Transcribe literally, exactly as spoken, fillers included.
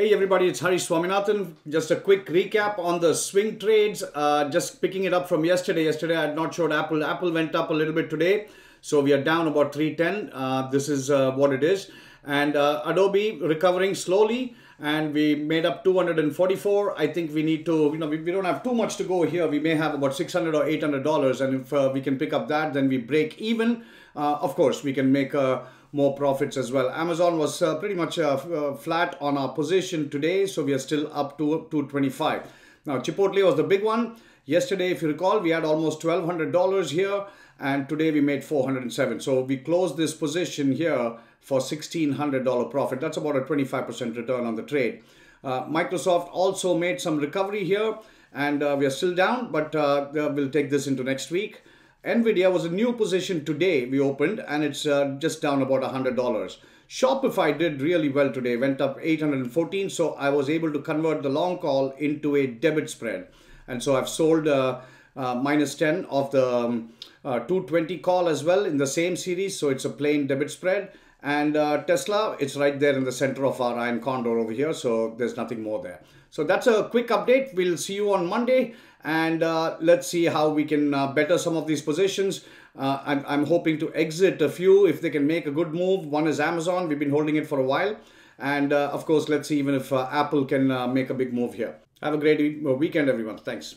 Hey everybody, it's Hari Swaminathan. Just a quick recap on the swing trades. Uh, just picking it up from yesterday. Yesterday I had not showed Apple. Apple went up a little bit today. So we are down about three ten. Uh, this is uh, what it is. And uh, Adobe recovering slowly. And we made up two hundred forty-four. I think we need to, you know, we, we don't have too much to go here. We may have about six hundred or eight hundred dollars. And if uh, we can pick up that, then we break even. Uh, of course, we can make a more profits as well. Amazon was uh, pretty much uh, uh, flat on our position today, so we are still up to two twenty-five. Now Chipotle was the big one. Yesterday, if you recall, we had almost twelve hundred dollars here, and today we made four hundred seven. So we closed this position here for sixteen hundred dollars profit. That's about a twenty-five percent return on the trade. Uh, Microsoft also made some recovery here, and uh, we are still down, but uh, we'll take this into next week. Nvidia was a new position today we opened, and it's uh, just down about one hundred dollars. Shopify did really well today, went up eight hundred fourteen, so I was able to convert the long call into a debit spread. And so I've sold uh, uh, minus ten of the um, uh, two twenty call as well in the same series, so it's a plain debit spread. And uh, Tesla, it's right there in the center of our iron condor over here, so there's nothing more there. So that's a quick update. We'll see you on Monday, and uh, let's see how we can uh, better some of these positions. Uh, I'm, I'm hoping to exit a few if they can make a good move. One is Amazon. We've been holding it for a while. And uh, of course, let's see even if uh, Apple can uh, make a big move here. Have a great weekend, everyone. Thanks.